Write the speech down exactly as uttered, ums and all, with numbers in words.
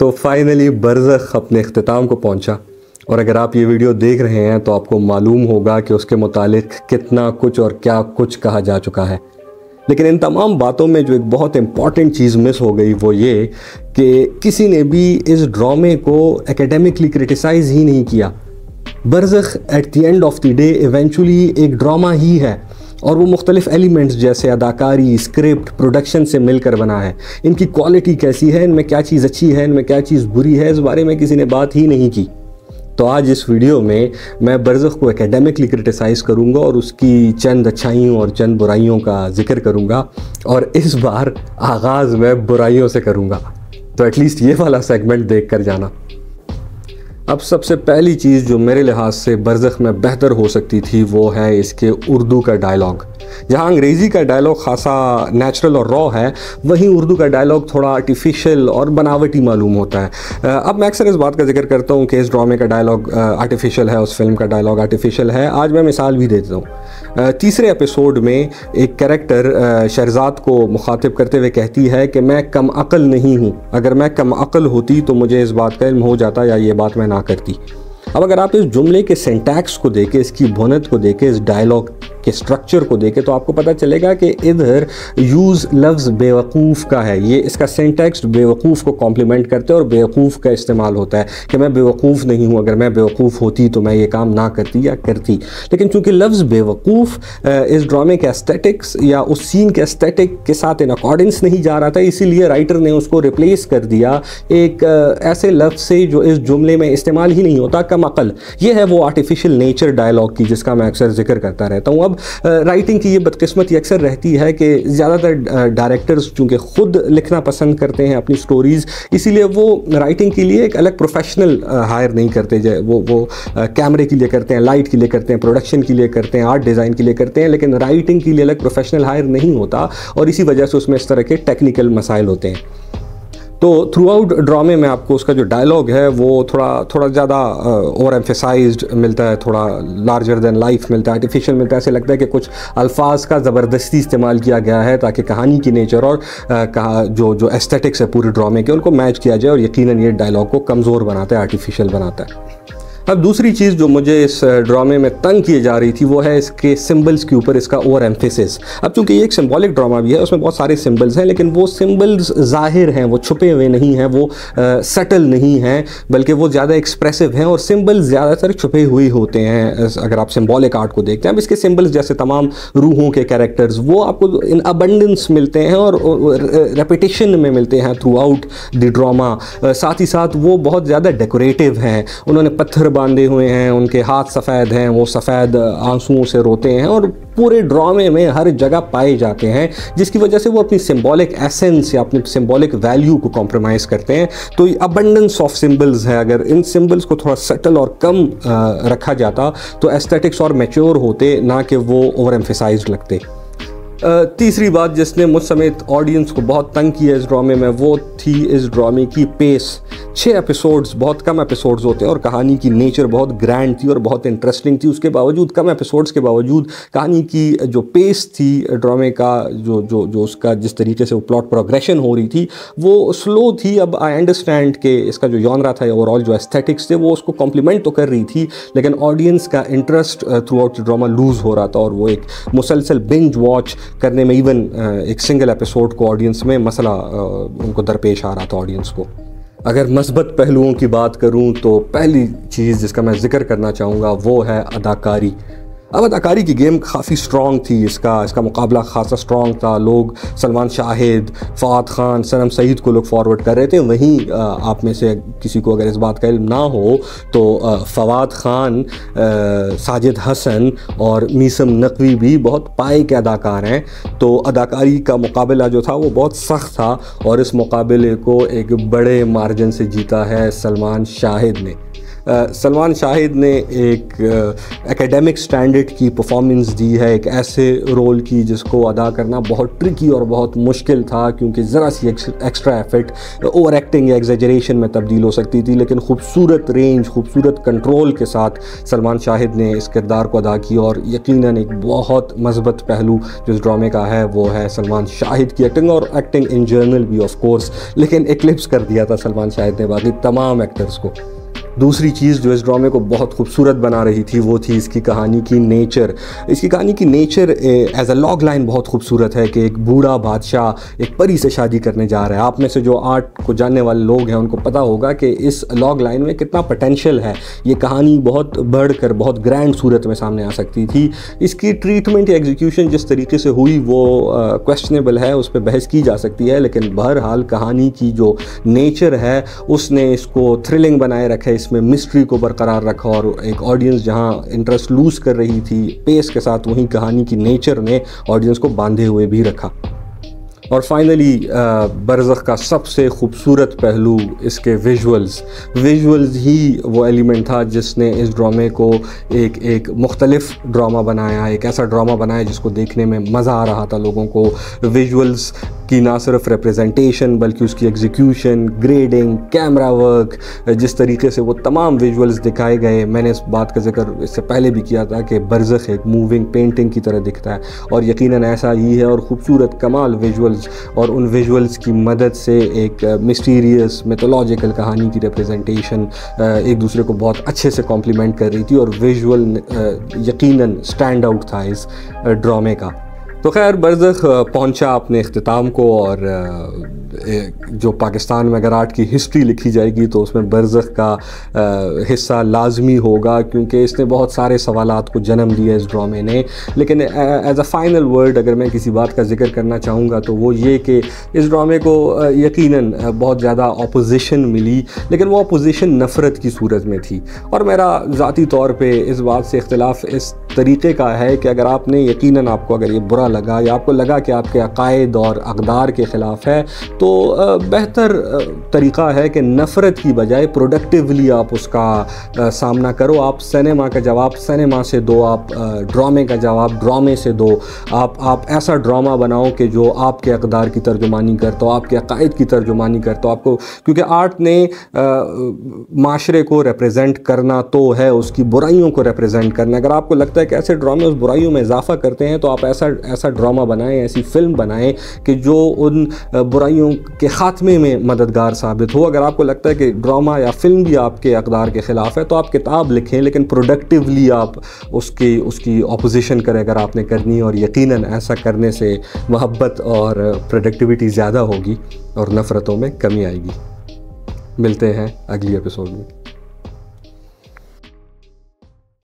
तो फाइनली बरज़ख अपने अख्तिताम को पहुंचा। और अगर आप ये वीडियो देख रहे हैं तो आपको मालूम होगा कि उसके मुतालिक कितना कुछ और क्या कुछ कहा जा चुका है। लेकिन इन तमाम बातों में जो एक बहुत इम्पॉर्टेंट चीज़ मिस हो गई वो ये कि किसी ने भी इस ड्रामे को एकेडमिकली क्रिटिसाइज़ ही नहीं किया। Barzakh at the end of the day eventually एक ड्रामा ही है और वो मुख्तलिफ एलिमेंट्स जैसे अदाकारी, स्क्रिप्ट, प्रोडक्शन से मिलकर बना है। इनकी क्वालिटी कैसी है, इनमें क्या चीज़ अच्छी है, इनमें क्या चीज़ बुरी है, इस बारे में किसी ने बात ही नहीं की। तो आज इस वीडियो में मैं बरज़ख को एकेडमिकली क्रिटिसाइज़ करूँगा और उसकी चंद अच्छाइयों और चंद बुराइयों का जिक्र करूँगा, और इस बार आगाज़ मैं बुराइयों से करूँगा। तो एटलीस्ट ये वाला सेगमेंट देख कर जाना। अब सबसे पहली चीज़ जो मेरे लिहाज से बरज़ख में बेहतर हो सकती थी वो है इसके उर्दू का डायलॉग। जहाँ अंग्रेज़ी का डायलॉग खासा नेचुरल और रॉ है, वहीं उर्दू का डायलॉग थोड़ा आर्टिफिशियल और बनावटी मालूम होता है। अब मैं अक्सर इस बात का जिक्र करता हूँ कि इस ड्रामे का डायलॉग आर्टिफिशियल है, उस फिल्म का डायलॉग आर्टिफिशियल है। आज मैं मिसाल भी देता हूँ। तीसरे एपिसोड में एक कैरेक्टर शहरजाद को मुखातिब करते हुए कहती है कि मैं कम अक़ल नहीं हूँ, अगर मैं कम अक़ल होती तो मुझे इस बात का इल्म हो जाता या ये बात मैं ना करती। अब अगर आप इस जुमले के सिंटैक्स को देखें, इसकी बुनत को देखें, इस डायलॉग के स्ट्रक्चर को देखें, तो आपको पता चलेगा कि इधर यूज़ लफ्ज़ बेवकूफ़ का है। ये इसका सिंटैक्स बेवकूफ़ को कॉम्प्लीमेंट करते हैं और बेवकूफ़ का इस्तेमाल होता है कि मैं बेवकूफ़ नहीं हूँ, अगर मैं बेवकूफ़ होती तो मैं ये काम ना करती या करती। लेकिन चूँकि लफ्ज़ बेवकूफ़ इस ड्रामे के एस्थेटिक्स या उस सीन के एस्थेटिक के साथ इन अकॉर्डेंस नहीं जा रहा था, इसीलिए राइटर ने उसको रिप्लेस कर दिया एक ऐसे लफ्ज़ से जो इस जुमले में इस्तेमाल ही नहीं होता, कम अक़ल। यह है वो आर्टिफिशियल नेचर डायलॉग की, जिसका मैं अक्सर जिक्र करता रहता हूँ। अब राइटिंग की ये बदकिस्मती अक्सर रहती है कि ज़्यादातर डायरेक्टर्स चूँकि ख़ुद लिखना पसंद करते हैं अपनी स्टोरीज़, इसीलिए वो राइटिंग के लिए एक अलग प्रोफेशनल हायर नहीं करते। जैसे वो वो कैमरे के लिए करते हैं, लाइट के लिए करते हैं, प्रोडक्शन के लिए करते हैं, आर्ट डिज़ाइन के लिए करते हैं, लेकिन राइटिंग के लिए अलग प्रोफेशनल हायर नहीं होता और इसी वजह से उसमें इस तरह के टेक्निकल मसाइल होते हैं। तो थ्रू आउट ड्रामे में आपको उसका जो डायलॉग है वो थोड़ा थोड़ा ज़्यादा ओवर एम्फेसाइज्ड मिलता है, थोड़ा लार्जर दैन लाइफ मिलता है, आर्टिफिशियल मिलता है। ऐसे लगता है कि कुछ अल्फाज का ज़बरदस्ती इस्तेमाल किया गया है ताकि कहानी की नेचर और कहा जो जो एस्थेटिक्स है पूरे ड्रामे के, उनको मैच किया जाए, और यकीनन ये डायलॉग को कमज़ोर बनाता है, आर्टिफिशियल बनाता है। अब दूसरी चीज़ जो मुझे इस ड्रामे में तंग किए जा रही थी वो है इसके सिंबल्स के ऊपर इसका ओवर एम्फेसिस। अब चूँकि ये एक सिंबॉलिक ड्रामा भी है, उसमें बहुत सारे सिंबल्स हैं, लेकिन वो सिंबल्स ज़ाहिर हैं, वो छुपे हुए नहीं हैं, वो सटल नहीं हैं, बल्कि वो ज़्यादा एक्सप्रेसिव हैं। और सिंबल्स ज़्यादातर छुपे हुए होते हैं अगर आप सिंबॉलिक आर्ट को देखते हैं। अब इसके सिंबल्स जैसे तमाम रूहों के कैरेक्टर्स वो आपको इन अबंडेंस मिलते हैं और रेपिटेशन में मिलते हैं थ्रू आउट द ड्रामा। साथ ही साथ वो बहुत ज़्यादा डेकोरेटिव हैं, उन्होंने पत्थर बांधे हुए हैं, उनके हाथ सफ़ेद हैं, वो सफ़ेद आंसुओं से रोते हैं और पूरे ड्रामे में हर जगह पाए जाते हैं, जिसकी वजह से वो अपनी सिंबॉलिक एसेंस या अपनी सिंबॉलिक वैल्यू को कॉम्प्रोमाइज़ करते हैं। तो ये अबंडेंस ऑफ सिंबल्स है। अगर इन सिंबल्स को थोड़ा सटल और कम आ, रखा जाता तो एस्थेटिक्स और मैच्योर होते, ना कि वो ओवर एम्फेसाइज लगते। तीसरी बात जिसने मुझ समेत ऑडियंस को बहुत तंग किया इस ड्रामे में वो थी इस ड्रामे की पेस। छः एपिसोड्स, बहुत कम एपिसोड्स होते हैं, और कहानी की नेचर बहुत ग्रैंड थी और बहुत इंटरेस्टिंग थी। उसके बावजूद, कम एपिसोड्स के बावजूद, कहानी की जो पेस थी ड्रामे का, जो जो जो उसका जिस तरीके से वो प्लॉट प्रोग्रेशन हो रही थी वो स्लो थी। अब आई अंडरस्टैंड कि इसका जो जॉनरा था, ओवरऑल जो एस्थेटिक्स थे, वो उसको कॉम्प्लीमेंट तो कर रही थी, लेकिन ऑडियंस का interest throughout drama lose हो रहा था और वो एक मुसलसल बिंज वॉच करने में, इवन एक सिंगल एपिसोड को ऑडियंस में मसला उनको दरपेश आ रहा था ऑडियंस को। अगर मस्बत पहलुओं की बात करूं तो पहली चीज़ जिसका मैं जिक्र करना चाहूँगा वो है अदाकारी। अब अदाकारी की गेम काफ़ी स्ट्रॉन्ग थी, इसका इसका मुकाबला खासा स्ट्रॉन्ग था। लोग सलमान शाहिद, फवाद खान, सनम सईद को लोग फॉरवर्ड कर रहे थे। वहीं आप में से किसी को अगर इस बात का इल्म ना हो तो फवाद खान, साजिद हसन और मीसम नकवी भी बहुत पाए के अदाकार हैं। तो अदाकारी का मुकाबला जो था वो बहुत सख्त था और इस मुकाबले को एक बड़े मार्जिन से जीता है सलमान शाहिद ने। सलमान शाहिद ने एक एकेडमिक स्टैंडर्ड की परफॉर्मेंस दी है, एक ऐसे रोल की जिसको अदा करना बहुत ट्रिकी और बहुत मुश्किल था, क्योंकि ज़रा सी एक्स्ट्रा एफर्ट ओवर एक्टिंग या एग्जेजरेशन में तब्दील हो सकती थी। लेकिन खूबसूरत रेंज, खूबसूरत कंट्रोल के साथ सलमान शाहिद ने इस किरदार को अदा किया और यकीनन एक बहुत मस्बत पहलू जो इस ड्रामे का है वो है सलमान शाहिद की एक्टिंग और एक्टिंग इन जर्नल भी ऑफ कोर्स, लेकिन एक्लिप्स कर दिया था सलमान शाहिद ने बाकी तमाम एक्टर्स को। दूसरी चीज़ जो इस ड्रामे को बहुत खूबसूरत बना रही थी वो थी इसकी कहानी की नेचर। इसकी कहानी की nature as a log line बहुत खूबसूरत है कि एक बूढ़ा बादशाह एक परी से शादी करने जा रहा है। आप में से जो आर्ट को जानने वाले लोग हैं उनको पता होगा कि इस लॉग लाइन में कितना पोटेंशियल है। ये कहानी बहुत बढ़कर बहुत ग्रैंड सूरत में सामने आ सकती थी। इसकी ट्रीटमेंट या एग्जीक्यूशन जिस तरीके से हुई वो क्वेश्चनेबल है, उस पर बहस की जा सकती है, लेकिन बहरहाल कहानी की जो नेचर है उसने इसको थ्रिलिंग बनाए रखा, इसमें मिस्ट्री को बरकरार रखा और एक ऑडियंस जहां इंटरेस्ट लूज कर रही थी पेस के साथ, वहीं कहानी की नेचर ने ऑडियंस को बांधे हुए भी रखा। और फाइनली बरज़ख का सबसे खूबसूरत पहलू इसके विजुअल्स विजुअल्स ही वो एलिमेंट था जिसने इस ड्रामे को एक एक मुख्तलिफ ड्रामा बनाया, एक ऐसा ड्रामा बनाया जिसको देखने में मज़ा आ रहा था लोगों को। विजुअल्स की ना सिर्फ रिप्रेजेंटेशन बल्कि उसकी एग्जीक्यूशन, ग्रेडिंग, कैमरा वर्क, जिस तरीके से वो तमाम विजुअल्स दिखाए गए। मैंने इस बात का जिक्र इससे पहले भी किया था कि बरज़ख एक मूविंग पेंटिंग की तरह दिखता है और यकीनन ऐसा ही है, और ख़ूबसूरत कमाल विजुअल्स और उन विजुअल्स की मदद से एक मिस्टीरियस मिथोलॉजिकल कहानी की रिप्रेजेंटेशन एक दूसरे को बहुत अच्छे से कॉम्प्लीमेंट कर रही थी और विजुअल यकीनन स्टैंड आउट था इस ड्रामे का। तो खैर बरज़ख पहुंचा अपने इख्तिताम को और जो पाकिस्तान में अगर आर्ट की हिस्ट्री लिखी जाएगी तो उसमें बरज़ख का हिस्सा लाजमी होगा, क्योंकि इसने बहुत सारे सवालात को जन्म दिया इस ड्रामे ने। लेकिन एज अ फाइनल वर्ड अगर मैं किसी बात का जिक्र करना चाहूँगा तो वो ये कि इस ड्रामे को यकीनन बहुत ज़्यादा अपोजिशन मिली, लेकिन वो अपोजिशन नफ़रत की सूरत में थी। और मेरा ज़ाती तौर पर इस बात से इख्तिलाफ़ इस तरीके का है कि अगर आपने यकीनन आपको अगर ये बुरा लगा या आपको लगा कि आपके अकायद और अकदार के ख़िलाफ़ है तो बेहतर तरीका है कि नफ़रत की बजाय प्रोडक्टिवली आप उसका सामना करो। आप सिनेमा का जवाब सिनेमा से दो, आप ड्रामे का जवाब ड्रामे से दो, आप आप ऐसा ड्रामा बनाओ कि जो आपके अकदार की तर्जुमानी करता हो, आपके अकायद की तर्जुमानी करता हो आपको, क्योंकि आर्ट ने माशरे को रिप्रेजेंट करना तो है, उसकी बुराइयों को रिप्रेजेंट करना। अगर आपको लगता है कि ऐसे ड्रामे उस बुराइयों में इजाफा करते हैं तो आप ऐसा ऐसा ड्रामा बनाएं, ऐसी फ़िल्म बनाएं कि जो उन बुराइयों के ख़ात्मे में मददगार साबित हो। अगर आपको लगता है कि ड्रामा या फ़िल्म भी आपके अकदार के ख़िलाफ़ है तो आप किताब लिखें, लेकिन प्रोडक्टिवली आप उसकी उसकी अपोजिशन करें अगर आपने करनी, और यकीनन ऐसा करने से मोहब्बत और प्रोडक्टिविटी ज़्यादा होगी और नफ़रतों में कमी आएगी। मिलते हैं अगली एपिसोड में।